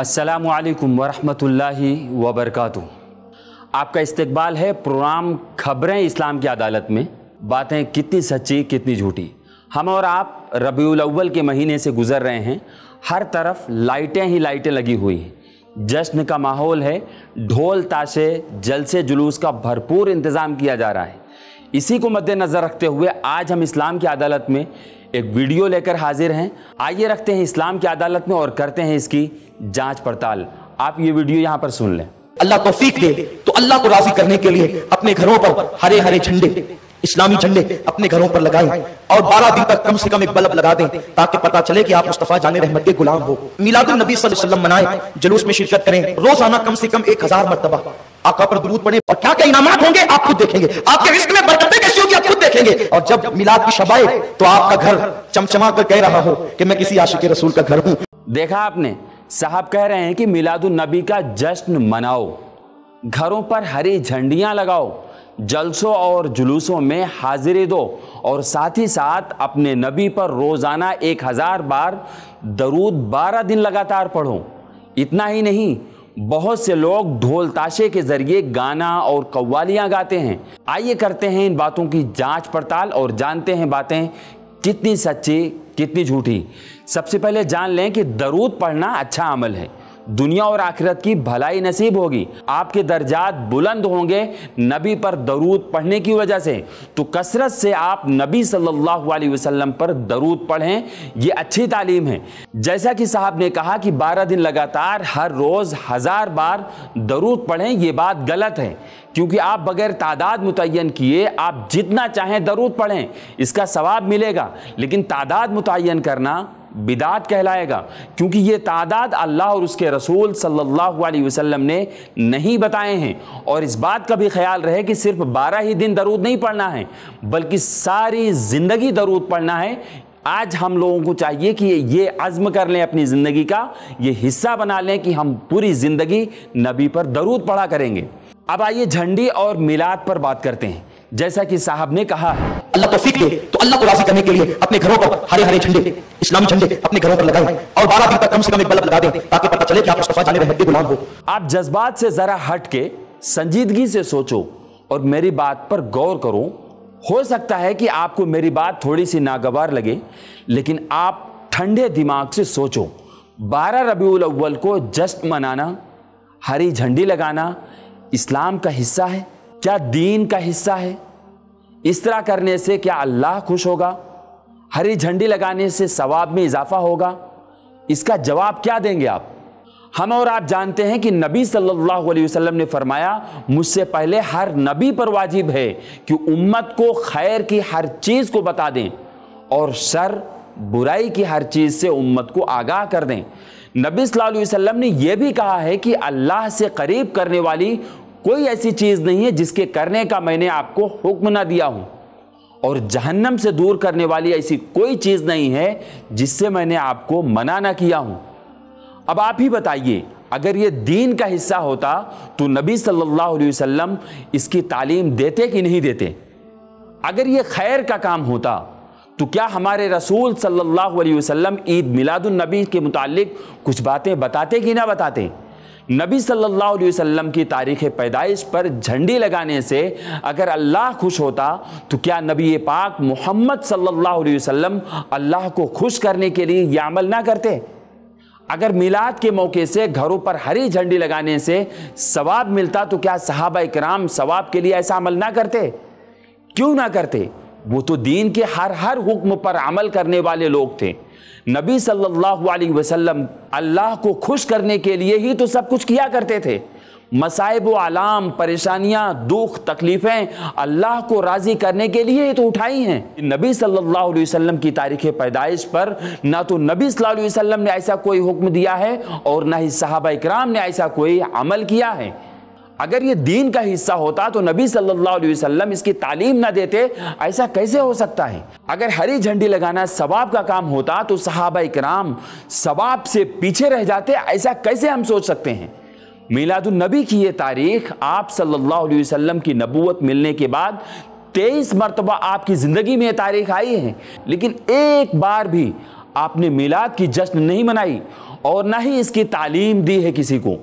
अस्सलामु अलैकुम वरहमतुल्लाहि वबरकातुहू। आपका इस्तकबाल है प्रोग्राम खबरें इस्लाम की अदालत में। बातें कितनी सच्ची कितनी झूठी। हम और आप रबीउल अव्वल के महीने से गुजर रहे हैं। हर तरफ लाइटें ही लाइटें लगी हुई हैं, जश्न का माहौल है, ढोल ताशे जलसे जुलूस का भरपूर इंतज़ाम किया जा रहा है। इसी को मद्देनज़र रखते हुए आज हम इस्लाम की अदालत में एक वीडियो लेकर हाजिर हैं। आइए रखते हैं इस्लाम की अदालत में और करते हैं इसकी जांच पड़ताल। आप ये वीडियो यहाँ पर सुन लें। अल्लाह तौफीक दे तो अल्लाह को राज़ी करने के लिए अपने घरों पर हरे हरे झंडे, इस्लामी झंडे अपने घरों पर लगाएं और 12 दिन तक कम से कम एक बल्ब लगा दें ताकि पता चले कि आप मुस्तफा जाने रहमत के गुलाम हो। मिलादुन नबी सल्लल्लाहु अलैहि वसल्लम मनाएं, जुलूस में शिरकत करें, रोजाना कम से कम 1000 मरतबा आका पर दुरूद पढ़ें। और क्या क्या इनामात होंगे आप खुद देखेंगे, आपके रिस्क में बरकतें कैसी होगी आप खुद देखेंगे। और जब मिलाद की शब आए तो आपका घर चमचमा कर कह रहा हो कि मैं किसी आशिक रसूल का घर हूँ। देखा आपने, साहब कह रहे हैं कि मिलादुन नबी का जश्न मनाओ, घरों पर हरी झंडियाँ लगाओ, जलसों और जुलूसों में हाजिरी दो और साथ ही साथ अपने नबी पर रोज़ाना 1000 बार दरूद 12 दिन लगातार पढ़ो। इतना ही नहीं, बहुत से लोग ढोल ताशे के ज़रिए गाना और कव्वालियाँ गाते हैं। आइए करते हैं इन बातों की जांच पड़ताल और जानते हैं बातें कितनी सच्ची कितनी झूठी। सबसे पहले जान लें कि दरूद पढ़ना अच्छा अमल है, दुनिया और आखिरत की भलाई नसीब होगी, आपके दर्जात बुलंद होंगे नबी पर दरूद पढ़ने की वजह से। तो कसरत से आप नबी सल्लल्लाहु अलैहि वसल्लम पर दरूद पढ़ें, ये अच्छी तालीम है। जैसा कि साहब ने कहा कि 12 दिन लगातार हर रोज़ 1000 बार दरूद पढ़ें, ये बात गलत है क्योंकि आप बगैर तादाद मुतय्यन किए आप जितना चाहें दरूद पढ़ें, इसका सवाब मिलेगा। लेकिन तादाद मुतय्यन करना बिदात कहलाएगा क्योंकि ये तादाद अल्लाह और उसके रसूल सल्लल्लाहु अलैहि वसल्लम ने नहीं बताए हैं। और इस बात का भी ख्याल रहे कि सिर्फ 12 ही दिन दरूद नहीं पढ़ना है बल्कि सारी ज़िंदगी दरूद पढ़ना है। आज हम लोगों को चाहिए कि ये अज़्म कर लें, अपनी ज़िंदगी का ये हिस्सा बना लें कि हम पूरी ज़िंदगी नबी पर दरूद पढ़ा करेंगे। अब आइए झंडी और मिलाद पर बात करते हैं। जैसा कि साहब ने कहा है, अल्लाह तौफीक दे तो अल्लाह को राजी करने के लिए अपने घरों पर हरे हरे झंडे, इस्लामी झंडे अपने घरों पर लगाएं और 12 दिन तक कम से कम एक बल्ब लगा दें ताकि पता चले कि आप मुस्तफा जाने रहमत के गुलाम हो। आप जज्बात से जरा हट के संजीदगी से सोचो और मेरी बात पर गौर करो। हो सकता है कि आपको मेरी बात थोड़ी सी नागवार लगे, लेकिन आप ठंडे दिमाग से सोचो। 12 रबीउल अव्वल को जश्न मनाना, हरी झंडी लगाना इस्लाम का हिस्सा है, क्या दीन का हिस्सा है? इस तरह करने से क्या अल्लाह खुश होगा? हरी झंडी लगाने से सवाब में इजाफा होगा? इसका जवाब क्या देंगे आप? हम और आप जानते हैं कि नबी सल्लल्लाहु अलैहि वसल्लम ने फरमाया, मुझसे पहले हर नबी पर वाजिब है कि उम्मत को खैर की हर चीज़ को बता दें और शर बुराई की हर चीज़ से उम्मत को आगाह कर दें। नबी सल्लल्लाहु अलैहि वसल्लम ने यह भी कहा है कि अल्लाह से करीब करने वाली कोई ऐसी चीज़ नहीं है जिसके करने का मैंने आपको हुक्म ना दिया हूँ, और जहन्नम से दूर करने वाली ऐसी कोई चीज़ नहीं है जिससे मैंने आपको मना ना किया हूँ। अब आप ही बताइए, अगर ये दीन का हिस्सा होता तो नबी सल्लल्लाहु अलैहि वसल्लम इसकी तालीम देते कि नहीं देते? अगर ये खैर का काम होता तो क्या हमारे रसूल सल्लल्लाहु अलैहि वसल्लम ईद मिलादुन नबी के मुतालिक कुछ बातें बताते कि ना बताते? नबी सल्लल्लाहु अलैहि वसल्लम की तारीख़ पैदाइश पर झंडी लगाने से अगर अल्लाह खुश होता तो क्या नबी पाक मोहम्मद सल्लल्लाहु अलैहि वसल्लम अल्लाह को खुश करने के लिए यह अमल ना करते? अगर मिलाद के मौके से घरों पर हरी झंडी लगाने से सवाब मिलता तो क्या सहाबा इकराम सवाब के लिए ऐसा अमल ना करते? क्यों ना करते? वो तो दीन के हर हुक्म पर अमल करने वाले लोग थे। नबी सल्लल्लाहु अलैहि वसल्लम अल्लाह को खुश करने के लिए ही तो सब कुछ किया करते थे। मसाइब व आलाम, परेशानियाँ, दुख, तकलीफ़ें अल्लाह को राज़ी करने के लिए ही तो उठाई हैं। नबी सल्लल्लाहु अलैहि वसल्लम की तारीख़ पैदाइश पर ना तो नबी सल्लल्लाहु अलैहि वसल्लम ने ऐसा कोई हुक्म दिया है और ना ही सहाबा इकराम ने ऐसा कोई अमल किया है। अगर ये दीन का हिस्सा होता तो नबी सल्लल्लाहु अलैहि वसल्लम इसकी तालीम ना देते, ऐसा कैसे हो सकता है? अगर हरी झंडी लगाना सवाब का काम होता तो सहाबा इकराम सवाब से पीछे रह जाते, ऐसा कैसे हम सोच सकते हैं? मिलादुन नबी की ये तारीख आप सल्लल्लाहु अलैहि वसल्लम की नबूवत मिलने के बाद 23 मरतबा आपकी ज़िंदगी में ये तारीख आई है, लेकिन एक बार भी आपने मिलाद की जश्न नहीं मनाई और ना ही इसकी तालीम दी है किसी को।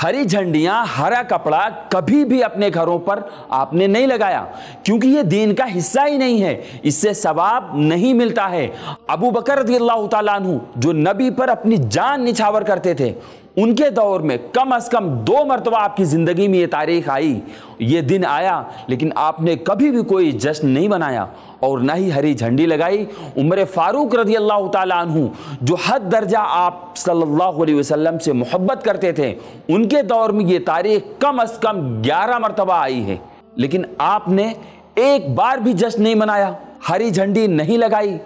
हरी झंडियां, हरा कपड़ा कभी भी अपने घरों पर आपने नहीं लगाया, क्योंकि ये दीन का हिस्सा ही नहीं है, इससे सवाब नहीं मिलता है। अबू बकर रज़ियल्लाहु ताला अन्हु जो नबी पर अपनी जान निछावर करते थे, उनके दौर में कम से कम 2 मरतबा आपकी ज़िंदगी में ये तारीख आई, ये दिन आया, लेकिन आपने कभी भी कोई जश्न नहीं मनाया और ना ही हरी झंडी लगाई। उमर फारूक रज़ियल्लाहु ताला अन्हु जो हद दर्जा आप सल्लल्लाहु अलैहि वसल्लम से मोहब्बत करते थे, उनके दौर में ये तारीख कम से कम 11 मरतबा आई है, लेकिन आपने एक बार भी जश्न नहीं मनाया, हरी झंडी नहीं लगाई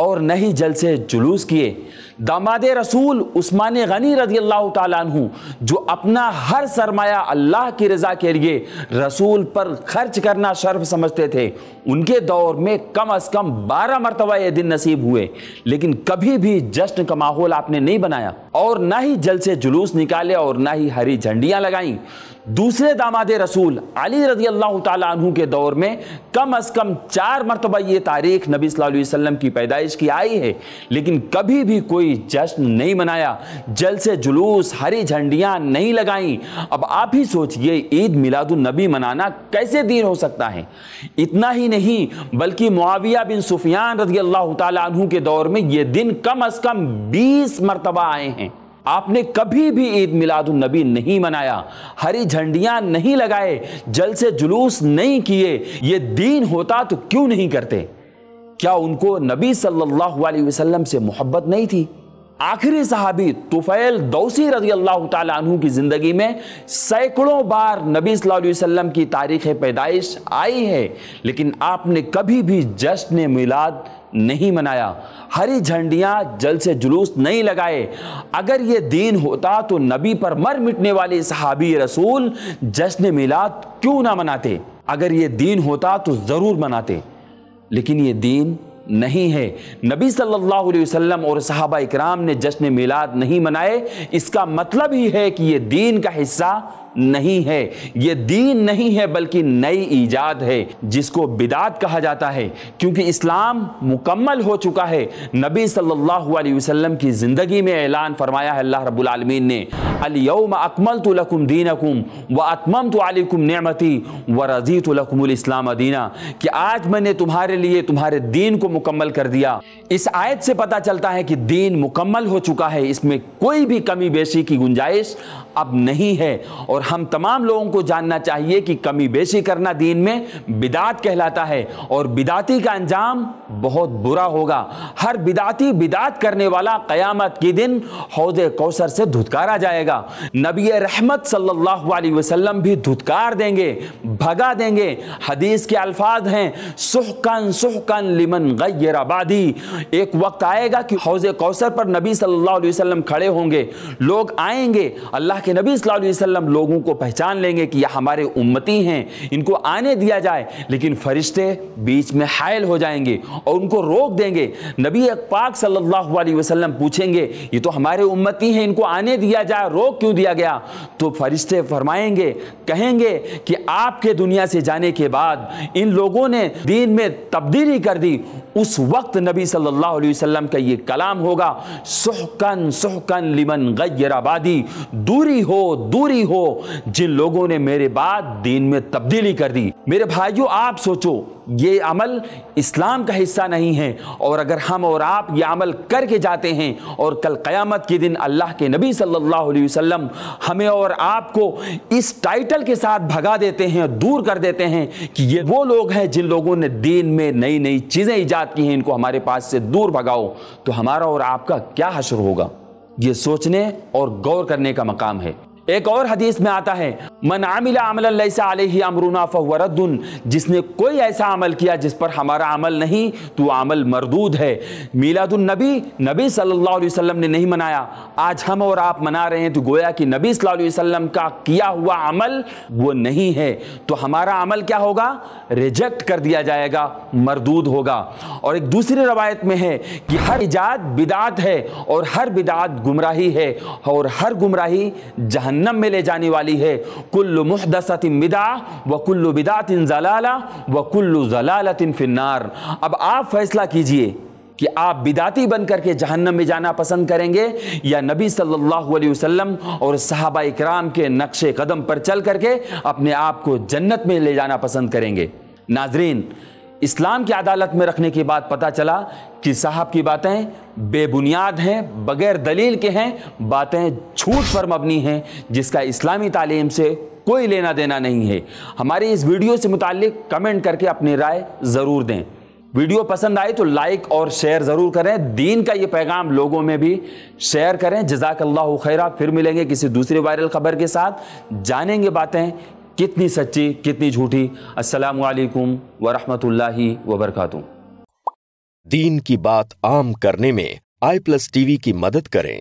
और न ही जलसे जुलूस किए। दामाद रसूल उस्मान गनी रज़ियल्लाहु ताला अन्हु जो अपना हर सरमाया अल्लाह की रज़ा के लिए रसूल पर खर्च करना शर्फ समझते थे, उनके दौर में कम से कम 12 मरतबा ये दिन नसीब हुए, लेकिन कभी भी जश्न का माहौल आपने नहीं बनाया और ना ही जलसे जुलूस निकाले और ना ही हरी झंडियाँ लगाई। दूसरे दामाद रसूल अली रज़ियल्लाहु ताला अन्हु के दौर में कम से कम 4 मरतबा ये तारीख नबी सल्लल्लाहु अलैहि वसल्लम की पैदाइश की आई है, लेकिन कभी भी कोई जश्न नहीं मनाया, जलसे जुलूस, हरी झंडियां नहीं लगाई। अब आप ही सोचिए, ईद मिलादुन नबी मनाना कैसे दीन हो सकता है। इतना ही नहीं बल्कि मुआविया बिन सुफियान रज़ियल्लाहु ताला अन्हु के दौर में ये दिन कम से कम 20 मरतबा आए हैं, आपने कभी भी ईद मिलादुन नबी नहीं मनाया, हरी झंडियां नहीं लगाए, जलसे जुलूस नहीं किए। ये दीन होता तो क्यों नहीं करते? क्या उनको नबी सल्लल्लाहु अलैहि वसल्लम से मोहब्बत नहीं थी? आखिरी सहाबी तुफैल दौसी रज़ियल्लाहु ताला अन्हु की ज़िंदगी में सैकड़ों बार नबी सल्लल्लाहु अलैहि वसल्लम की तारीख़ पैदाइश आई है, लेकिन आपने कभी भी जश्न मिलाद नहीं मनाया, हरी झंडियां, जलसे जुलूस नहीं लगाए। अगर ये दीन होता तो नबी पर मर मिटने वाले सहाबी रसूल जश्न मिलाद क्यों ना मनाते? अगर ये दीन होता तो ज़रूर मनाते, लेकिन ये दीन नहीं है। नबी सल्लल्लाहु अलैहि वसल्लम और सहाबा इकराम ने जश्न मिलाद नहीं मनाए, इसका मतलब ही है कि ये दीन का हिस्सा नहीं है, ये दीन नहीं है बल्कि नई ईजाद है, जिसको बिदात कहा जाता है, क्योंकि इस्लाम मुकम्मल हो चुका है। नबी सल्लल्लाहु अलैहि वसल्लम की ज़िंदगी में ऐलान फरमाया है अल्लाह रब्बुल आलमीन ने, अल-यौम अकमलतु लकुम दीनकुम व अतममतु अलैकुम निअमती व रज़ीतु लकुमुल इस्लाम दीना, कि आज मैंने तुम्हारे लिए तुम्हारे दीन को मुकम्मल कर दिया। इस आयत से पता चलता है कि दीन मुकम्मल हो चुका है, इसमें कोई भी कमी बेशी की गुंजाइश अब नहीं है। और हम तमाम लोगों को जानना चाहिए कि कमी बेशी करना दीन में बिदात कहलाता है और बिदाती का अंजाम बहुत बुरा होगा। हर बिदाती, बिदात करने वाला कयामत के दिन हौज़े कौसर से धुतकारा जाएगा। नबी रहमत सल्लल्लाहु अलैहि वसल्लम भी धुतकार देंगे, भगा देंगे। हदीस के अल्फाज हैं, सुहकन सुहकन लिमन गय्यर आबादी। एक वक्त आएगा कि हौज़े कौसर पर नबी सल्लल्लाहु अलैहि वसल्लम खड़े होंगे, लोग आएंगे, अल्लाह के नबी सल्लल्लाहु अलैहि वसल्लम लोग को पहचान लेंगे कि यह हमारे उम्मती हैं, इनको आने दिया जाए, लेकिन फरिश्ते बीच में हायल हो जाएंगे और उनको रोक देंगे। नबी पाक सल्लल्लाहु अलैहि वसल्लम पूछेंगे, ये तो हमारे उम्मती हैं, इनको आने दिया जाए, रोक क्यों दिया गया? तो फरिश्ते फरमाएंगे, कहेंगे कि आपके दुनिया से जाने के बाद इन लोगों ने दीन में तब्दीली कर दी। उस वक्त नबी सल्लल्लाहु अलैहि वसल्लम का ये कलाम होगा, सुहकन सुहकन लिमन गय्यर आबादी, दूरी हो, दूरी हो जिन लोगों ने मेरे बाद दीन में तब्दीली कर दी। मेरे भाइयों, आप सोचो, ये अमल इस्लाम का हिस्सा नहीं है, और अगर हम और आप ये अमल करके जाते हैं और कल क़यामत के दिन अल्लाह के नबी सल्लल्लाहु अलैहि वसल्लम हमें और आपको इस टाइटल के साथ भगा देते हैं, दूर कर देते हैं कि ये वो लोग हैं जिन लोगों ने दीन में नई नई चीज़ें ईजाद की हैं, इनको हमारे पास से दूर भगाओ, तो हमारा और आपका क्या हश्र होगा? ये सोचने और गौर करने का मकाम है। एक और हदीस में आता है, मन आमिला अमलन लैसा अलैहि अमरुना फहुव रद्दुन, जिसने कोई ऐसा अमल किया जिस पर हमारा अमल नहीं तो अमल मरदूद है। मिलादुन नबी नबी सल्लल्लाहु अलैहि वसल्लम ने नहीं मनाया, आज हम और आप मना रहे हैं, तो गोया कि नबी सल्लल्लाहु अलैहि वसल्लम का किया हुआ अमल वो नहीं है, तो हमारा अमल क्या होगा? रिजेक्ट कर दिया जाएगा, मरदूद होगा। और एक दूसरी रवायत में है कि हर इजाद बिदात है और हर बिदात गुमराही है और हर गुमराही जहन्नम में ले जाने वाली है। कुल्लु मुहदसतिन बिदअ व कुल्लु बिदअतिन ज़लाला व कुल्लु ज़लालतिन फिन्नार। अब आप फैसला कीजिए कि आप बिदाती बन करके जहन्नम में जाना पसंद करेंगे या नबी सल्लल्लाहु अलैहि वसल्लम और सहाबा इकराम के नक्शे कदम पर चल करके अपने आप को जन्नत में ले जाना पसंद करेंगे। नाजरीन, इस्लाम की अदालत में रखने के बाद पता चला कि साहब की बातें बेबुनियाद हैं, बगैर दलील के हैं, बातें झूठ पर मबनी हैं जिसका इस्लामी तालीम से कोई लेना देना नहीं है। हमारे इस वीडियो से मुताल्लिक कमेंट करके अपनी राय ज़रूर दें। वीडियो पसंद आए तो लाइक और शेयर ज़रूर करें, दीन का ये पैगाम लोगों में भी शेयर करें। जज़ाकल्लाहु खैरा। फिर मिलेंगे किसी दूसरी वायरल खबर के साथ, जानेंगे बातें कितनी सच्ची कितनी झूठी। अस्सलामु अलैकुम वरहमतुल्लाहि वबरकातुह। दीन की बात आम करने में iPlus TV की मदद करें।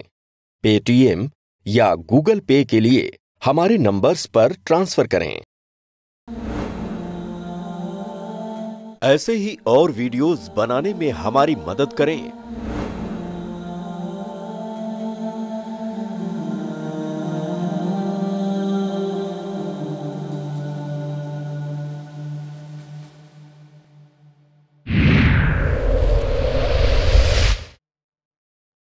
पेटीएम या गूगल पे के लिए हमारे नंबर्स पर ट्रांसफर करें। ऐसे ही और वीडियोस बनाने में हमारी मदद करें।